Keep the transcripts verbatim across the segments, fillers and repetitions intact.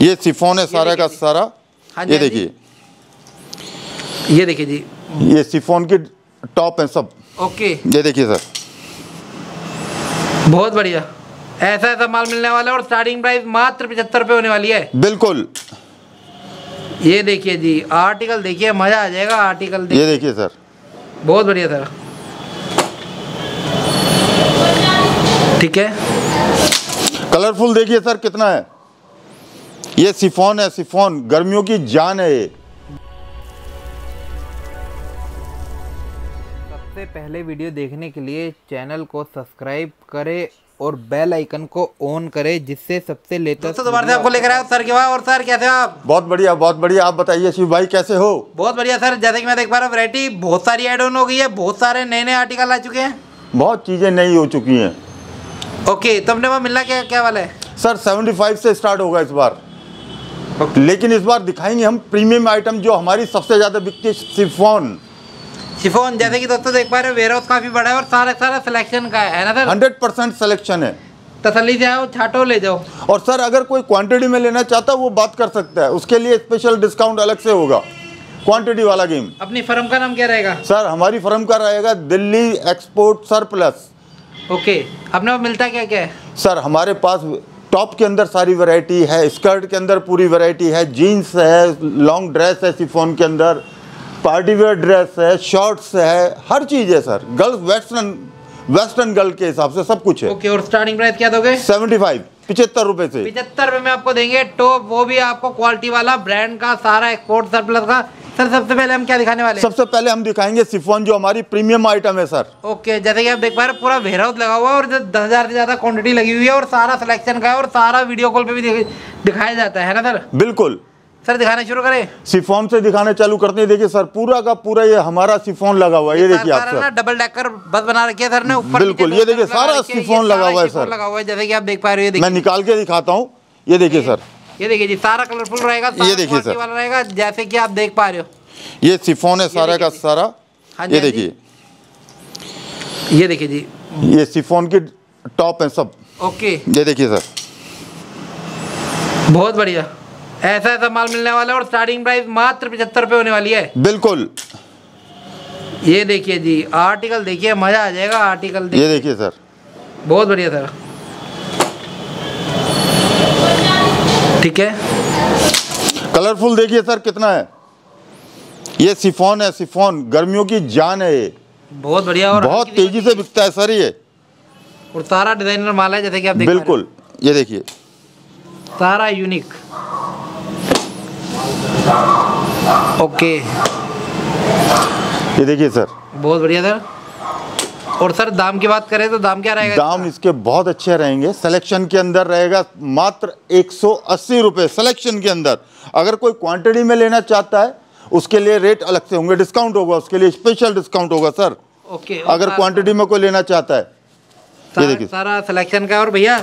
ये सिफोन है सारा का सारा। हाँ ये देखिए, ये देखिए जी, ये सिफोन की टॉप है सब। ओके, ये देखिए सर, बहुत बढ़िया। ऐसा ऐसा माल मिलने वाला है और स्टार्टिंग प्राइस मात्र पचहत्तर रुपये होने वाली है। बिल्कुल, ये देखिए जी, आर्टिकल देखिए, मज़ा आ जाएगा। आर्टिकल देखिए, ये देखिए सर, बहुत बढ़िया सर। ठीक है, कलरफुल देखिए सर कितना है। ये सिफॉन है, सिफॉन गर्मियों की जान है। ये सबसे पहले वीडियो देखने के लिए चैनल को सब्सक्राइब करें और बेल आइकन को ऑन करें, जिससे सबसे लेटेस्ट। दोबारा से आपको लेकर आया सर के पास। और सर कैसे हो आप? बहुत बढ़िया, बहुत बढ़िया। आप बताइए शिव भाई कैसे हो? बहुत बढ़िया सर। जैसे कि मैं देख पा रहा हूँ, वैरायटी बहुत सारी ऐड ऑन हो गई है, बहुत सारे नए नए आर्टिकल आ चुके हैं, बहुत चीज़ें नई हो चुकी हैं। ओके, तो अपने वहाँ मिलना क्या क्या वाला है सर? सेवेंटी फाइव से स्टार्ट होगा इस बार। okay. लेकिन इस बार दिखाएंगे हम प्रीमियम आइटम, जो हमारी सबसे ज़्यादा बिकती है, शिफॉन। शिफॉन जैसे कि दोस्तों देख पा रहे हो, वेयर हाउस काफी बड़ा है और सारा सारा सिलेक्शन का है ना सर? हंड्रेड परसेंट सिलेक्शन है, तसल्ली से आओ, छाटो, ले जाओ। और सर अगर कोई क्वांटिटी में लेना चाहता है वो बात कर सकता है, उसके लिए स्पेशल डिस्काउंट अलग से होगा। क्वांटिटी वाला गेम। अपनी फर्म का नाम क्या रहेगा सर? हमारी फर्म का रहेगा दिल्ली एक्सपोर्ट सरप्लस। ओके, अपने को मिलता क्या क्या है सर? हमारे पास टॉप के अंदर सारी वैरायटी है, स्कर्ट के अंदर पूरी वैरायटी है, जीन्स है, लॉन्ग ड्रेस है, शिफॉन के अंदर पार्टी वेयर ड्रेस है, शॉर्ट्स है, हर चीज़ है sir. Girls western, western girl के हिसाब से सब कुछ है। ओके, और स्टार्टिंग प्राइस क्या दोगे? सेवेंटी फाइव पिचहत्तर रुपए से। पिचहत्तर रुपए में आपको देंगे टॉप, वो भी आपको क्वालिटी वाला, ब्रांड का, सारा एक्सपोर्ट सरप्लस का। सर सबसे पहले हम क्या दिखाने वाले? सबसे पहले हम दिखाएंगे शिफॉन, जो हमारी प्रीमियम आइटम है सर। ओके, जैसे कि आप देख पा रहे पूरा वेयर हाउस लगा हुआ है और दस हजार से ज्यादा क्वांटिटी लगी हुई है और सारा सिलेक्शन का है और सारा वीडियो कॉल पे भी दिखाया जाता है ना सर? बिल्कुल सर, दिखाना शुरू करें। शिफॉन से दिखाना चालू करते हैं। देखिए सर, पूरा का पूरा ये हमारा शिफॉन लगा हुआ है। ये देखिए आप सर, डबल डेकर बस बना रखी है सर ने ऊपर। बिल्कुल, ये देखिए सारा शिफॉन लगा हुआ है सर, लगा हुआ है जैसे कि आप देख पा रहे हो। मैं निकाल के दिखाता हूँ। ये देखिए सर, ये देखिए जी, सारा कलरफुल रहेगा, ये देखिए सर वाला रहेगा, जैसे कि आप देख पा रहे हो। ये शिफॉन है सारा का सारा। ये देखिए, ये देखिए जी, ये शिफॉन की टॉप है सब। ओके, ये देखिए सर, बहुत बढ़िया। ऐसा ऐसा माल मिलने वाला है और स्टार्टिंग प्राइस मात्र पचहत्तर रुपये होने वाली है। बिल्कुल, ये देखिए जी, आर्टिकल देखिए, मज़ा आ जाएगा। आर्टिकल देखिए, ये देखिए सर, बहुत बढ़िया सर। ठीक है, कलरफुल देखिए सर कितना है। ये शिफॉन है, शिफॉन गर्मियों की जान है। ये बहुत बढ़िया और बहुत तेज़ी से बिकता है सर ये, और सारा डिजाइनर माल है जैसे कि आप देख। बिल्कुल, ये देखिए सारा यूनिक। ओके, ये देखिए सर, बहुत बढ़िया सर। और सर दाम की बात करें तो दाम क्या रहेगा? दाम इसके बहुत अच्छे रहेंगे। सिलेक्शन के अंदर रहेगा मात्र एक सौ अस्सी रुपए सिलेक्शन के अंदर। अगर कोई क्वांटिटी में लेना चाहता है उसके लिए रेट अलग से होंगे, डिस्काउंट होगा उसके लिए, स्पेशल डिस्काउंट होगा सर। ओके, अगर क्वांटिटी में कोई लेना चाहता है। ये देखिए सारा सिलेक्शन का, और भैया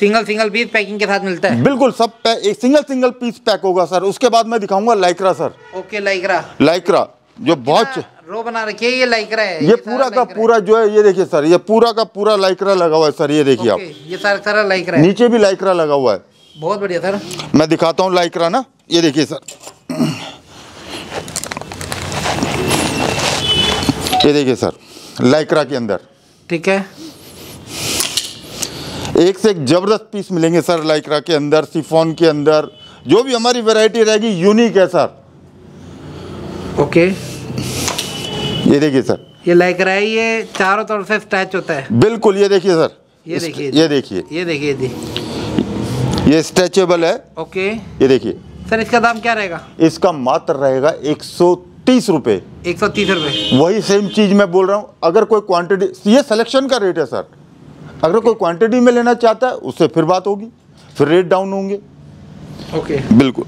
सिंगल सिंगल पीस पैकिंग के साथ मिलता है। बिल्कुल, सब एक सिंगल सिंगल पीस पैक होगा सर। उसके बाद मैं दिखाऊंगा lycra sir. Okay, lycra, lycra जो बहुत रो बना रखी है, ये लाइक्रा है। ये, ये पूरा का पूरा जो है, ये देखिए सर, ये पूरा का पूरा लाइक्रा लगा हुआ है सर। ये देखिए आप, ये सारा सारा लाइक्रा है, नीचे भी लाइक्रा लगा हुआ है। बहुत बढ़िया सर, मैं दिखाता हूँ लाइक्रा ना। ये देखिए सर, ये देखिए सर, लाइक्रा के अंदर। ठीक है, एक से एक जबरदस्त पीस मिलेंगे सर लाइक्रा के अंदर, शिफॉन के अंदर। जो भी हमारी वैरायटी रहेगी यूनिक है सर। ओके, ये देखिए सर, ये लाइक्रा है, ये चारों तरफ से स्टैच होता है। बिल्कुल, ये देखिए सर, ये देखिए, ये देखिए, ये देखिए जी, ये स्ट्रेचेबल है। ओके, ये देखिए सर, इसका दाम क्या रहेगा? इसका मात्र रहेगा एक सौ तीस रुपये। एक सौ तीस रुपये, वही सेम चीज़ मैं बोल रहा हूँ। अगर कोई क्वान्टिटी, ये सिलेक्शन का रेट है सर। अगर कोई क्वांटिटी में लेना चाहता है उससे फिर बात होगी, फिर रेट डाउन होंगे। ओके, बिल्कुल,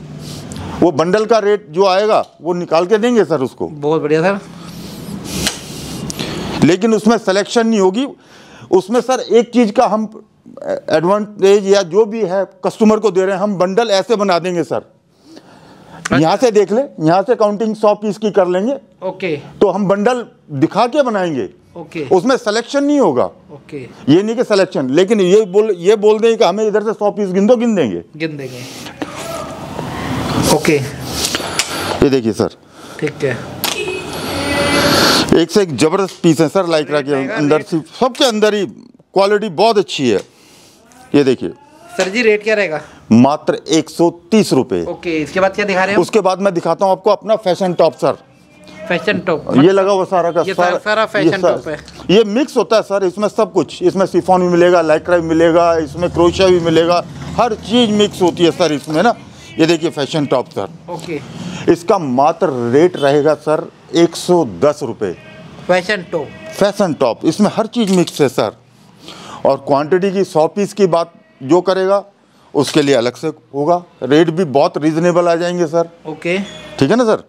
वो बंडल का रेट जो आएगा वो निकाल के देंगे सर उसको। बहुत बढ़िया सर, लेकिन उसमें सिलेक्शन नहीं होगी। उसमें सर एक चीज़ का हम एडवांटेज या जो भी है कस्टमर को दे रहे हैं, हम बंडल ऐसे बना देंगे सर। अच्छा। यहाँ से देख लें, यहाँ से काउंटिंग सौ पीस की कर लेंगे। ओके, तो हम बंडल दिखा के बनाएंगे। ओके, उसमें सिलेक्शन नहीं होगा। ओके, ये नहीं कि सिलेक्शन, लेकिन ये बोल ये बोल देंगे कि हमें इधर से सौ पीस गिन दो, गिन देंगे गिन देंगे ओके ये देखिए सर, ठीक है, एक से एक जबरदस्त पीस है सर, लाइक्रा के अंदर सबके अंदर ही क्वालिटी बहुत अच्छी है। ये देखिए सर जी, रेट क्या रहेगा? मात्र एक सौ तीस रुपये। ओके, इसके बाद क्या दिखा रहे हैं? उसके बाद मैं दिखाता हूँ आपको अपना fashion top sir. Fashion top ये लगा हुआ सारा का सारा, सारा फैशन टॉप है। ये मिक्स होता है सर, इसमें सब कुछ, इसमें सिफॉन भी मिलेगा, लाइक्रा भी मिलेगा, इसमें क्रोशिया भी मिलेगा, हर चीज मिक्स होती है सर इसमें ना। ये देखिए फैशन टॉप सर। ओके, इसका मात्र रेट रहेगा सर एक सौ दस रुपये। फैशन टॉप, फैशन टॉप, इसमें हर चीज मिक्स है सर। और क्वांटिटी की सौ पीस की बात जो करेगा उसके लिए अलग से होगा, रेट भी बहुत रीजनेबल आ जाएंगे सर। ओके ठीक है ना सर।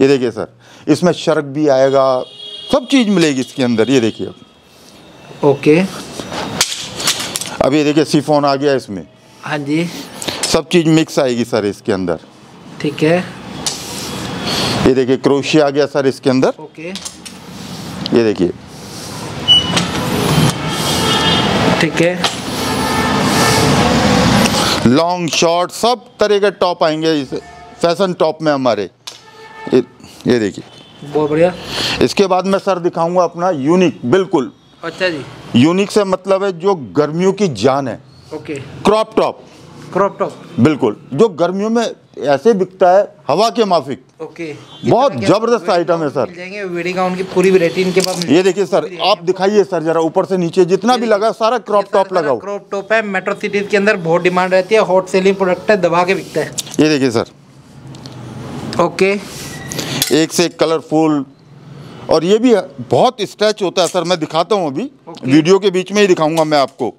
ये देखिए सर, इसमें शर्क भी आएगा, सब चीज़ मिलेगी इसके अंदर। ये देखिए अब, ओके, अब ये देखिए सिफोन आ गया इसमें। हाँ जी, सब चीज़ मिक्स आएगी सर इसके अंदर। ठीक है, ये देखिए क्रोशिया आ गया सर इसके अंदर। ओके, ये देखिए, ठीक है, लॉन्ग शॉर्ट सब तरह के टॉप आएंगे इस फैशन टॉप में हमारे। ये, ये देखिए बहुत बढ़िया। इसके बाद मैं सर दिखाऊंगा अपना यूनिक। बिल्कुल, अच्छा जी, यूनिक से मतलब है जो गर्मियों की जान है। Okay, crop top. Crop top बिल्कुल, जो गर्मियों में ऐसे बिकता है हवा के माफिक। ओके, बहुत जबरदस्त आइटम है सर। वेडिंग गाउन की पूरी वैरायटी इनके पास। ये देखिए सर, आप दिखाइए सर जरा, ऊपर से नीचे जितना भी लगा सारा क्रॉप टॉप लगा। क्रॉप टॉप है, मेट्रो सिटीज के अंदर बहुत डिमांड रहती है, हॉट सेलिंग प्रोडक्ट है, दबा के बिकता है। ये देखिए सर, ओके, एक से एक कलरफुल, और ये भी बहुत स्ट्रेच होता है सर। मैं दिखाता हूँ अभी, वीडियो के बीच में ही दिखाऊंगा मैं आपको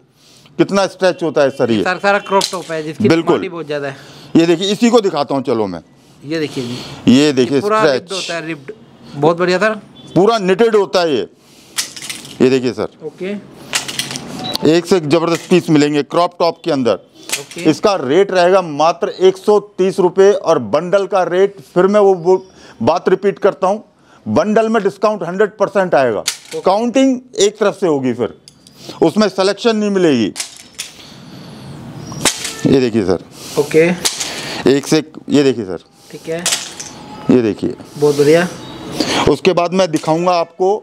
कितना स्ट्रेच होता है सर। ये सर सारा क्रॉप टॉप है जिसकी क्वालिटी बहुत ज्यादा है। ये देखिए, इसी को दिखाता हूँ, चलो मैं। ये देखिए जी, ये देखिए स्ट्रेच होता है, रिप्ड, बहुत बढ़िया सर, पूरा निटेड होता है ये। ये देखिए सर, ओके, एक से एक जबरदस्त पीस मिलेंगे क्रॉप टॉप के अंदर। ओके, इसका रेट रहेगा मात्र एक सौ तीस रुपये। और बंडल का रेट फिर मैं वो, वो बात रिपीट करता हूँ, बंडल में डिस्काउंट हंड्रेड परसेंट आएगा। काउंटिंग एक तरफ से होगी, फिर उसमें सिलेक्शन नहीं मिलेगी। ये देखिए सर, ओके, एक से एक, ये देखिए सर, ठीक है, ये देखिए बहुत बढ़िया। उसके बाद मैं दिखाऊंगा आपको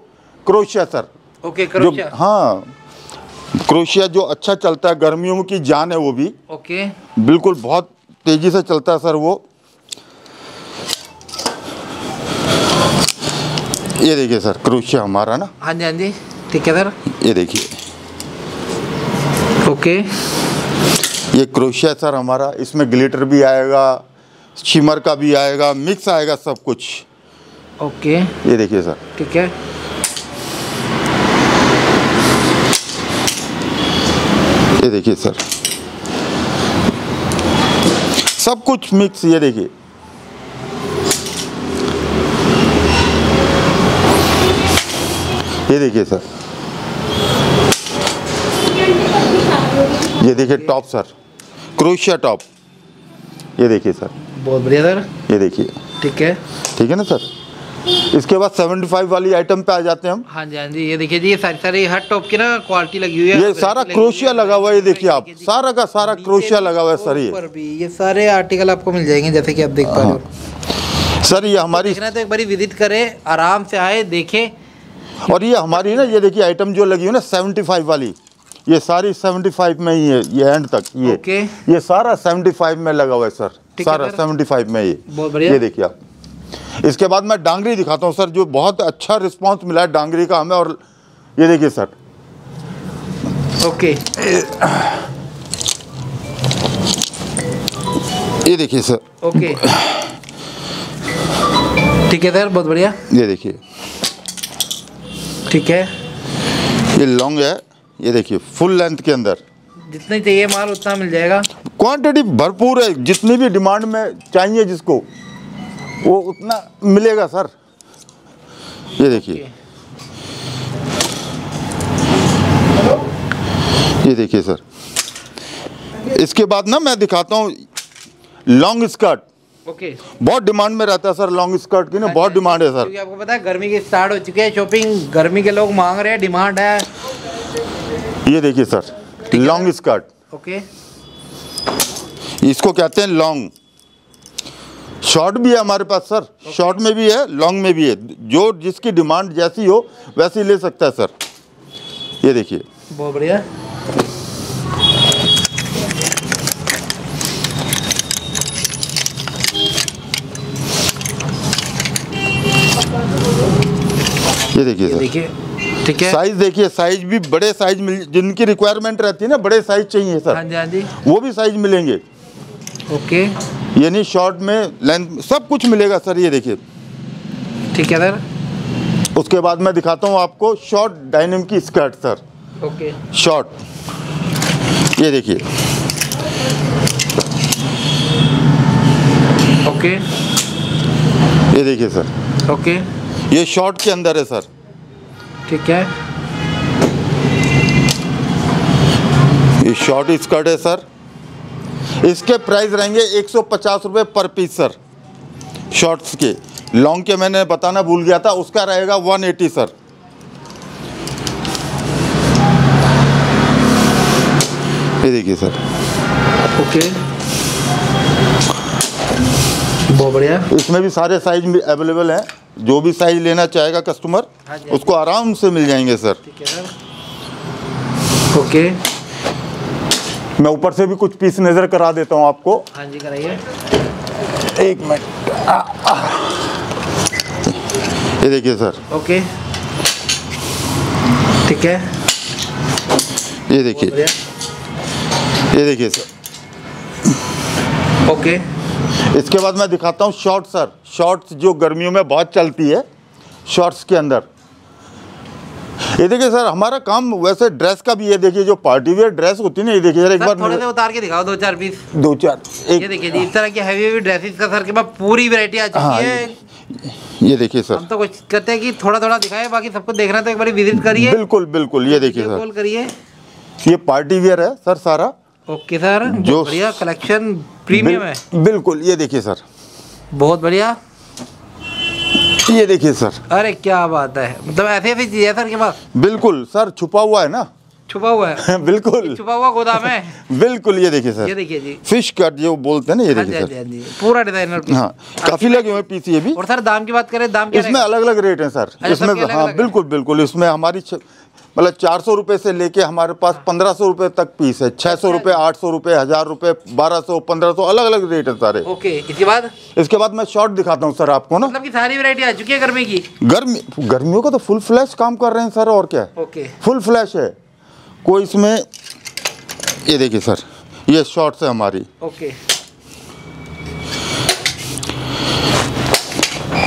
क्रोशिया सर। ओके, क्रोशिया, हाँ, क्रोशिया जो अच्छा चलता है, गर्मियों की जान है वो भी। ओके, बिल्कुल बहुत तेजी से चलता है सर वो। ये देखिए सर, क्रोशिया हमारा ना। हाँ जी, हाँ जी, ठीक है सर। ये देखिए, ओके, ये क्रोशिया सर हमारा, इसमें ग्लिटर भी आएगा, शिमर का भी आएगा, मिक्स आएगा सब कुछ। ओके, ये देखिए सर, ठीक है। ये देखिए सर, सब कुछ मिक्स। ये देखिए, ये देखिए सर, ये देखिए टॉप सर, क्रोशिया टॉप। ये देखिए सर, बहुत बढ़िया सर। ये देखिए, ठीक है, ठीक है ना सर। इसके बाद पचहत्तर वाली आइटम पे आ जाते हैं हम। हाँ जी, हाँ जी, ये देखिए जी, ये सारी सारी हर टॉप की ना क्वालिटी लगी हुई है। ये सारा क्रोशिया लगा हुआ है, ये देखिए आप, सारा का सारा क्रोशिया लगा हुआ है सर। ये ये सारे आर्टिकल आपको मिल जाएंगे जैसे कि आप देख पा रहे हो सर। ये हमारी तो एक बार विजिट करें, आराम से आए, देखें। और ये हमारी ना, ये देखिए आइटम जो लगी हुई ना पचहत्तर वाली, ये सारी पचहत्तर में ही है, ये एंड तक ये। ओके, ये सारा पचहत्तर में लगा हुआ है सर, सारा पचहत्तर में ये, बहुत बढ़िया। ये देखिए आप, इसके बाद मैं डांगरी दिखाता हूँ सर, जो बहुत अच्छा रिस्पांस मिला है डांगरी का हमें। और ये देखिए सर, ओके, ये देखिए सर, ओके, ठीक है सर, बहुत बढ़िया। ये देखिए, ठीक है, ये लॉन्ग है, ये देखिए फुल लेंथ के अंदर, जितनी चाहिए माल उतना मिल जाएगा। क्वांटिटी भरपूर है, जितनी भी डिमांड में चाहिए जिसको वो उतना मिलेगा सर। ये देखिए, ये देखिए सर। इसके बाद ना मैं दिखाता हूँ लॉन्ग स्कर्ट। ओके, बहुत डिमांड में रहता है सर लॉन्ग स्कर्ट की ना, बहुत डिमांड है सर। आपको पता है गर्मी की स्टार्ट हो चुकी है शॉपिंग, गर्मी के लोग मांग रहे हैं, डिमांड है। ये देखिए सर, लॉन्ग स्कर्ट। ओके, इसको कहते हैं लॉन्ग। शॉर्ट भी है हमारे पास सर, शॉर्ट में भी है लॉन्ग में भी है, जो जिसकी डिमांड जैसी हो वैसी ले सकता है सर। ये देखिए बहुत बढ़िया। ये देखिए सर, देखिए ठीक है, साइज देखिए, साइज भी बड़े साइज मिल, जिनकी रिक्वायरमेंट रहती है ना बड़े साइज चाहिए सर, हाँ जी हाँ जी, वो भी साइज मिलेंगे। ओके, यानी शॉर्ट में लेंथ सब कुछ मिलेगा सर। ये देखिए ठीक है सर, उसके बाद मैं दिखाता हूँ आपको शॉर्ट डायनिम की स्कर्ट सर। ओके शॉर्ट, ये देखिए ओके, ये देखिए सर ओके, ये शॉर्ट के अंदर है सर। ठीक है, ये शॉर्ट स्कर्ट है सर, इसके प्राइस रहेंगे एक सौ पचास रुपये पर पीस सर शॉर्ट्स के। लॉन्ग के मैंने बताना भूल गया था, उसका रहेगा वन एटी सर। ये देखिए सर ओके बहुत बढ़िया, इसमें भी सारे साइज अवेलेबल हैं, जो भी साइज लेना चाहेगा कस्टमर उसको आराम से मिल जाएंगे सर। ठीक है सर ओके, मैं ऊपर से भी कुछ पीस नज़र करा देता हूँ आपको। हाँ जी कराइए, एक मिनट। ये देखिए सर ओके ठीक है, ये देखिए ये देखिए सर ओके। इसके बाद मैं दिखाता हूँ शॉर्ट्स सर, शॉर्ट्स जो गर्मियों में बहुत चलती है, शॉर्ट्स के अंदर ये देखिए सर। हमारा काम वैसे ड्रेस का भी, ये देखिए जो पार्टी वेयर ड्रेस होती है ना, ये देखिए सर एक बार थोड़े से उतार के दिखाओ, दो चार पीस, दो चार एक, ये देखिए जी इस तरह की हैवी हैवी ड्रेसेस का सर के पास पूरी वैरायटी आ चुकी है। ये देखिए सर, हम तो कुछ कहते हैं कि थोड़ा थोड़ा दिखाए, बाकी सबको देखना तो एक बार विजिट करिए। बिल्कुल बिल्कुल, ये देखिए सर करिए, ये पार्टी वेयर है सर सारा। ओके सर जो बढ़िया कलेक्शन प्रीमियम है बिल्कुल। ये देखिए सर बहुत बढ़िया, ये देखिए सर, अरे क्या बात है, मतलब ऐसे ऐसी चीज है सर के पास। बिल्कुल सर, छुपा हुआ है ना, छुपा हुआ है बिल्कुल, छुपा हुआ गोदाम है बिल्कुल। ये देखिए सर, ये देखिए जी फिश कट जो बोलते हैं ना, ये देखिए सर पूरा डिजाइनर, हाँ काफी लगे हुए पीस ये भी। और सर दाम की बात करें, दाम इसमें अलग अलग रेट है सर इसमें, हाँ बिल्कुल बिल्कुल। इसमें हमारी मतलब चार सौ रुपये से लेके हमारे पास पंद्रह सौ रुपये तक पीस है, छः सौ रुपये, आठ सौ रुपये, हज़ार रुपये, बारह सौ, पंद्रह सौ, अलग अलग रेट है सारे। ओके इसके बाद इसके बाद मैं शॉर्ट दिखाता हूँ सर आपको ना, मतलब कि सारी वैरायटी आ चुकी है गर्मी की। गर्मी गर्मियों का तो फुल फ्लैश काम कर रहे हैं सर, और क्या है। ओके फुल फ्लैश है कोई इसमें। ये देखिए सर, ये शॉर्ट्स है हमारी। ओके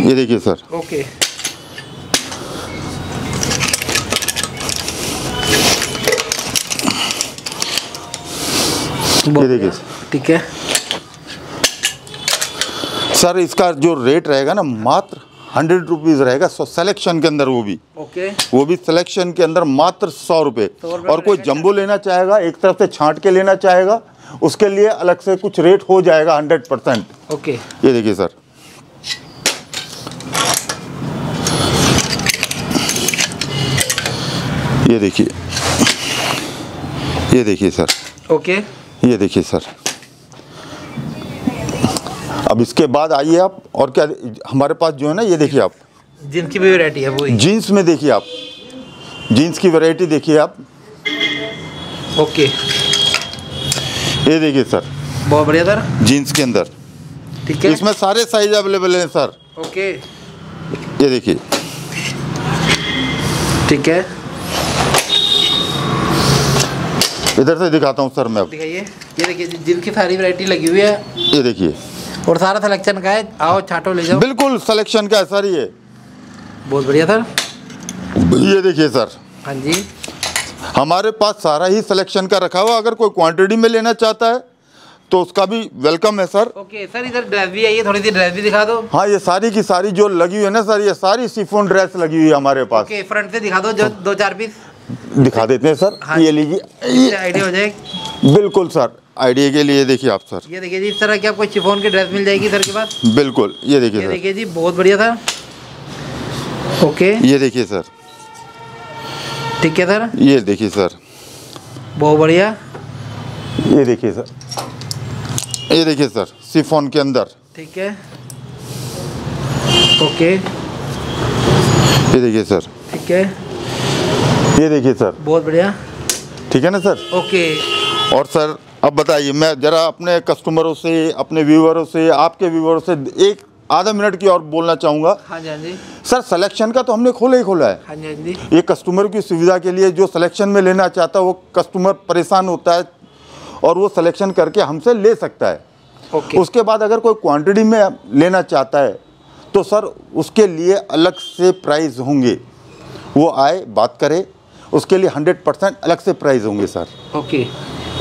ये देखिए सर ओके, ये देखिए ठीक है सर। इसका जो रेट रहेगा ना मात्र हंड्रेड रुपीज़ रहेगा सिलेक्शन के अंदर, वो भी ओके वो भी सिलेक्शन के अंदर मात्र सौ रुपये। और कोई जंबो लेना चाहेगा, एक तरफ से छांट के लेना चाहेगा, उसके लिए अलग से कुछ रेट हो जाएगा हंड्रेड परसेंट। ओके ये देखिए सर, ये देखिए ये देखिए सर ओके, ये देखिए सर। अब इसके बाद आइए आप, और क्या हमारे पास जो है ना, ये देखिए आप जीन्स की भी वैरायटी है, वही जीन्स में देखिए आप, जीन्स की वैरायटी देखिए आप। ओके ये देखिए सर बहुत बढ़िया सर, जीन्स के अंदर ठीक है, इसमें सारे साइज अवेलेबल हैं सर। ओके ये देखिए ठीक है, इधर से दिखाता हूँ सर मैं, आप दिखाइए। ये देखिए जिन की सारी वैरायटी लगी हुई है, ये देखिए, और सारा सिलेक्शन का है, आओ छाटो ले जाओ, बिल्कुल सिलेक्शन का है सर। ये बहुत बढ़िया सर, ये देखिए सर हाँ जी, हमारे पास सारा ही सिलेक्शन का रखा हुआ। अगर कोई क्वांटिटी में लेना चाहता है तो उसका भी वेलकम है सर। ओके सर इधर ड्रेस भी आई, थोड़ी सी ड्रेस भी दिखा दो। हाँ ये सारी की सारी जो लगी हुई है ना सर, ये सारी शिफॉन ड्रेस लगी हुई है हमारे पास। ओके फ्रंट से दिखा दो, जो दो चार पीस दिखा देते हैं सर। हाँ, ये लीजिए आइडिया हो जाएगा। बिल्कुल सर आइडिया के लिए देखिए आप सर, ये देखिए जी इस तरह की आपको शिफॉन की ड्रेस मिल जाएगी सर के पास। बिल्कुल ये देखिए सर, देखिए जी बहुत बढ़िया सर। ओके ये देखिए सर ठीक है सर, ये देखिए सर बहुत बढ़िया। ये देखिए सर, ये देखिए सर शिफॉन के अंदर ठीक है। ओके ये देखिए सर, ठीक है, ये देखिए सर, बहुत बढ़िया, ठीक है ना सर, ओके। और सर अब बताइए, मैं ज़रा अपने कस्टमरों से, अपने व्यूअरों से, आपके व्यूअरों से एक आधा मिनट की और बोलना चाहूँगा। हाँ जी सर, सिलेक्शन का तो हमने खोला ही खोला है। हाँ जी, ये कस्टमर की सुविधा के लिए, जो सिलेक्शन में लेना चाहता है वो कस्टमर परेशान होता है और वो सिलेक्शन करके हमसे ले सकता है। ओके। उसके बाद अगर कोई क्वांटिटी में लेना चाहता है तो सर उसके लिए अलग से प्राइस होंगे, वो आए बात करे, उसके लिए हंड्रेड परसेंट अलग से प्राइस होंगे सर। ओके,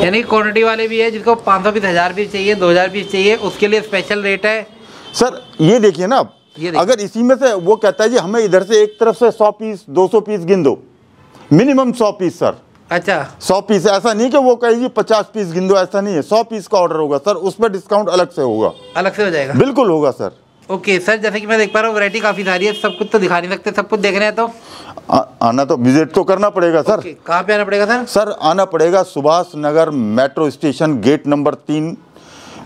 यानी क्वांटिटी वाले भी है जिनको पाँच सौ पीस, हज़ार पीस चाहिए, दो हज़ार पीस चाहिए, उसके लिए स्पेशल रेट है सर। ये देखिए ना आप, अगर इसी में से वो कहता है जी हमें इधर से एक तरफ से सौ पीस दो सौ पीस गिन दो, मिनिमम सौ पीस सर। अच्छा, सौ पीस, ऐसा नहीं कि वो कहेगी पचास पीस गिन दो, ऐसा नहीं है, सौ पीस का ऑर्डर होगा सर, उस पर डिस्काउंट अलग से होगा, अलग से हो जाएगा, बिल्कुल होगा सर। ओके सर, जैसे कि मैं देख पा रहा हूँ वैरायटी काफ़ी सारी है, सब कुछ तो दिखा नहीं सकते, सब कुछ देख रहे हैं तो आ, आना तो विजिट तो करना पड़ेगा सर। कहाँ पे आना पड़ेगा सर? सर आना पड़ेगा Subhash Nagar metro station gate number तीन,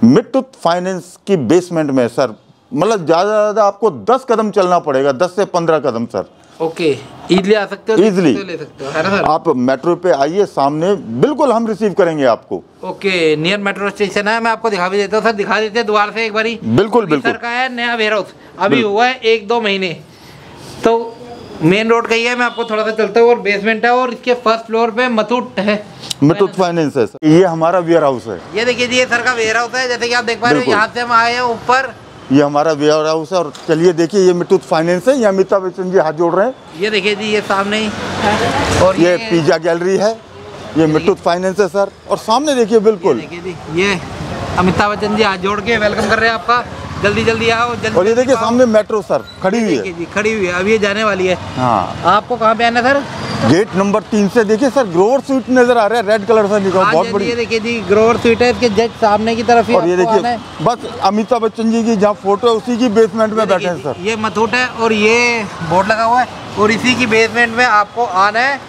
मिट्टूत फाइनेंस की बेसमेंट में सर, मतलब ज़्यादा से ज़्यादा आपको दस कदम चलना पड़ेगा, दस से पंद्रह कदम सर। ओके, इजली आ सकते हो, इजली ले सकते हो, है ना सर? आप मेट्रो पे आइए, सामने बिल्कुल हम रिसीव करेंगे आपको। ओके, नियर मेट्रो स्टेशन है, मैं आपको दिखा भी देता हूँ सर, दिखा देते हैं दोबारा से एक बारी। बिल्कुल बिल्कुल सर, का है नया वेयर हाउस, अभी हुआ है एक दो महीने, तो मेन रोड का ही है। मैं आपको थोड़ा सा चलता हूँ, और बेसमेंट है, और इसके फर्स्ट फ्लोर पे मथुट है, मथुट फाइनेंस है सर। ये हमारा वेयर हाउस है, ये देखिए जी, ये सर का वेयर हाउस है, जैसे कि आप देख पा रहे हो, यहाँ से हम आए हैं ऊपर, ये हमारा वेयर हाउस है। और चलिए देखिए, ये मिट्टूत फाइनेंस है, ये अमिताभ बच्चन जी हाथ जोड़ रहे हैं, ये देखिए जी, ये सामने ही है। और ये, ये पिज्जा गैलरी है, ये मिट्टूत फाइनेंस है सर, और सामने देखिए बिल्कुल, ये देखिए जी, ये अमिताभ बच्चन जी हाथ जोड़ के वेलकम कर रहे हैं आपका, जल्दी जल्दी आओ जल्दी। और ये देखिए सामने मेट्रो सर खड़ी हुई है, खड़ी हुई है, अब ये जाने वाली है। हाँ, आपको कहाँ पे आना है सर? गेट नंबर तीन से देखिए सर, ग्रोवर स्वीट नजर आ रहा है, रेड कलर से निकला, बहुत बड़ी, ये देखिए जी ग्रोवर स्वीट है, इसके जस्ट सामने की तरफ ही। और ये देखिए बस अमिताभ बच्चन जी की जहाँ फोटो है उसी की बेसमेंट में बैठे हैं सर। ये मथुट है और ये बोर्ड लगा हुआ है, और इसी की बेसमेंट में आपको आना है,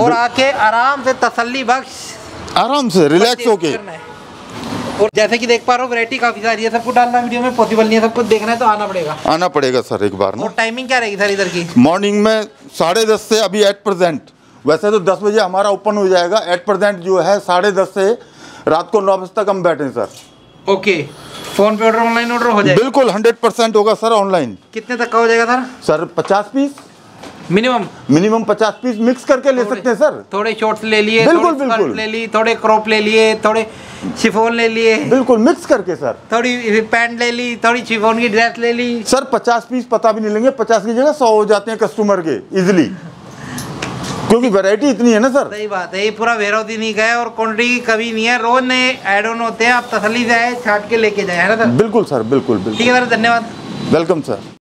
और आके आराम से तसल्ली बख्श, आराम से रिलैक्स होके। और जैसे कि देख पा रहा हूँ वैरायटी काफी सारी है, सबको डालना वीडियो में पॉसिबल नहीं है, सबको देखना है तो आना पड़ेगा, आना पड़ेगा सर एक बार ना। और टाइमिंग क्या रहेगी सर इधर की? मॉर्निंग में साढ़े दस से, अभी एट प्रेजेंट वैसे तो दस बजे हमारा ओपन हो जाएगा, एट प्रेजेंट जो है साढ़े दस से रात को नौ बजे तक हम बैठे हैं सर। ओके, फोन पे ऑर्डर, ऑनलाइन ऑर्डर हो जाएगा, बिल्कुल हंड्रेड परसेंट होगा सर ऑनलाइन। कितने तक का हो जाएगा सर? सर पचास पीस मिनिमम, मिनिमम पचास पीस मिक्स करके ले सकते हैं सर। थोड़े शॉर्ट्स ले लिए, बिल्कुल बिल्कुल ले ली, थोड़े क्रॉप ले लिए, थोड़े शिफॉन ले लिए, बिल्कुल मिक्स करके सर, थोड़ी पैंट ले ली, थोड़ी शिफॉन की ड्रेस ले ली सर। पचास पीस पता भी नहीं लेंगे, पचास की जगह सौ हो जाते हैं कस्टमर के इजिली, क्योंकि वैरायटी इतनी है ना सर। सही बात है, ये पूरा वेराउदी नहीं गया है, और क्वान्टिटी कभी नहीं है, रोज नए एड ऑन होते हैं, आप तसली से आए, छाट के लेके जाए, है ना सर? बिल्कुल सर, बिल्कुल बिल्कुल, ठीक है सर, धन्यवाद, वेलकम सर।